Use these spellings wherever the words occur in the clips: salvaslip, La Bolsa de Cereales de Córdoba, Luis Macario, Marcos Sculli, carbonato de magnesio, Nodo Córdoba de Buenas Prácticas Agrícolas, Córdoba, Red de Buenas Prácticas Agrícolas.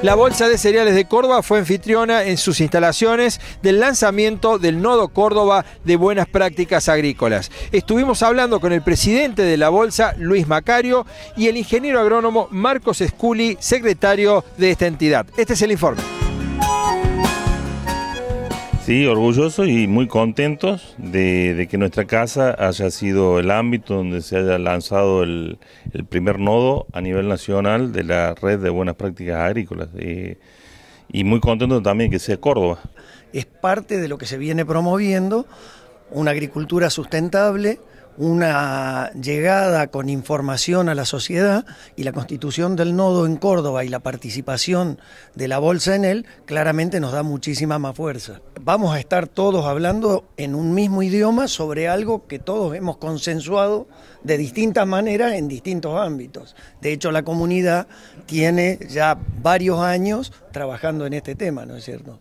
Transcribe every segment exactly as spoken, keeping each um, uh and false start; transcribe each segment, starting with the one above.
La Bolsa de Cereales de Córdoba fue anfitriona en sus instalaciones del lanzamiento del Nodo Córdoba de Buenas Prácticas Agrícolas. Estuvimos hablando con el presidente de la Bolsa, Luis Macario, y el ingeniero agrónomo Marcos Sculli, secretario de esta entidad. Este es el informe. Sí, orgullosos y muy contentos de, de que nuestra casa haya sido el ámbito donde se haya lanzado el, el primer nodo a nivel nacional de la Red de Buenas Prácticas Agrícolas. Eh, y muy contentos también que sea Córdoba. Es parte de lo que se viene promoviendo, una agricultura sustentable, una llegada con información a la sociedad, y la constitución del nodo en Córdoba y la participación de la Bolsa en él claramente nos da muchísima más fuerza. Vamos a estar todos hablando en un mismo idioma sobre algo que todos hemos consensuado de distintas maneras en distintos ámbitos. De hecho, la comunidad tiene ya varios años trabajando en este tema, ¿no es cierto?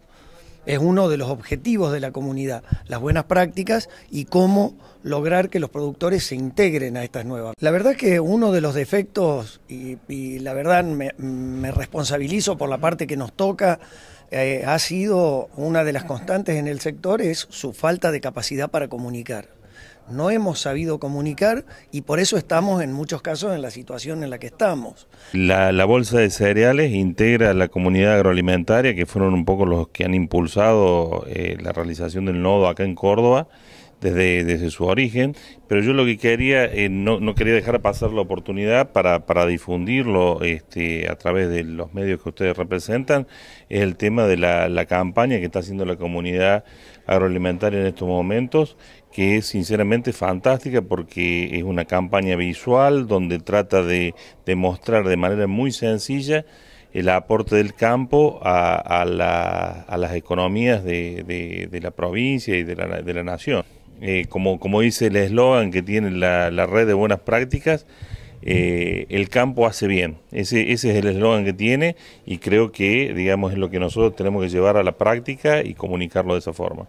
Es uno de los objetivos de la comunidad, las buenas prácticas y cómo lograr que los productores se integren a estas nuevas. La verdad es que uno de los defectos, y, y la verdad me, me responsabilizo por la parte que nos toca, eh, ha sido una de las constantes en el sector, es su falta de capacidad para comunicar. No hemos sabido comunicar y por eso estamos en muchos casos en la situación en la que estamos. La, la Bolsa de Cereales integra a la comunidad agroalimentaria, que fueron un poco los que han impulsado eh, la realización del nodo acá en Córdoba desde, desde su origen, pero yo lo que quería, eh, no, no quería dejar pasar la oportunidad para, para difundirlo este, a través de los medios que ustedes representan, es el tema de la, la campaña que está haciendo la comunidad agroalimentaria en estos momentos, que es sinceramente fantástica porque es una campaña visual donde trata de, de mostrar de manera muy sencilla el aporte del campo a, a, la, a las economías de, de, de la provincia y de la, de la nación. Eh, como, como dice el eslogan que tiene la, la Red de Buenas Prácticas, eh, el campo hace bien. Ese, ese es el eslogan que tiene, y creo que digamos es lo que nosotros tenemos que llevar a la práctica y comunicarlo de esa forma.